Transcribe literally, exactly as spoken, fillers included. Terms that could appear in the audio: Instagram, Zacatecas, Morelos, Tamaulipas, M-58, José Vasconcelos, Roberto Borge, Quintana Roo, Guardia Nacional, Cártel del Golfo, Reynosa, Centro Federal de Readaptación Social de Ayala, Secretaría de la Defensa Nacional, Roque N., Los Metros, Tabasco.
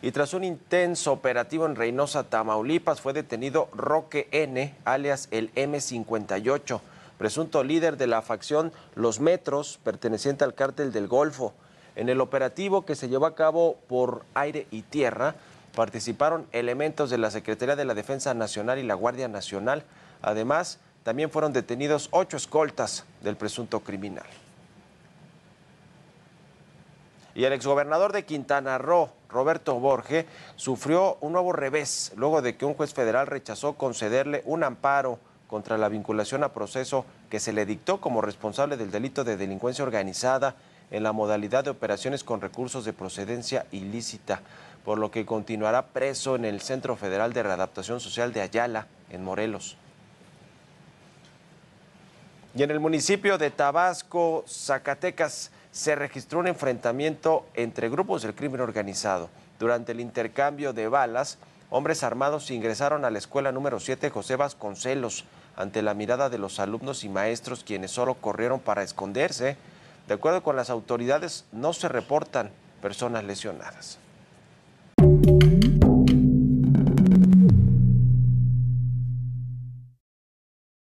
y tras un intenso operativo en Reynosa, Tamaulipas, fue detenido Roque N., alias el eme cincuenta y ocho, presunto líder de la facción Los Metros, perteneciente al Cártel del Golfo. En el operativo que se llevó a cabo por aire y tierra, participaron elementos de la Secretaría de la Defensa Nacional y la Guardia Nacional. Además, también fueron detenidos ocho escoltas del presunto criminal. Y el exgobernador de Quintana Roo, Roberto Borge, sufrió un nuevo revés luego de que un juez federal rechazó concederle un amparo contra la vinculación a proceso que se le dictó como responsable del delito de delincuencia organizada en la modalidad de operaciones con recursos de procedencia ilícita, por lo que continuará preso en el Centro Federal de Readaptación Social de Ayala, en Morelos. Y en el municipio de Tabasco, Zacatecas, se registró un enfrentamiento entre grupos del crimen organizado. Durante el intercambio de balas, hombres armados ingresaron a la escuela número siete José Vasconcelos ante la mirada de los alumnos y maestros, quienes solo corrieron para esconderse. De acuerdo con las autoridades, no se reportan personas lesionadas.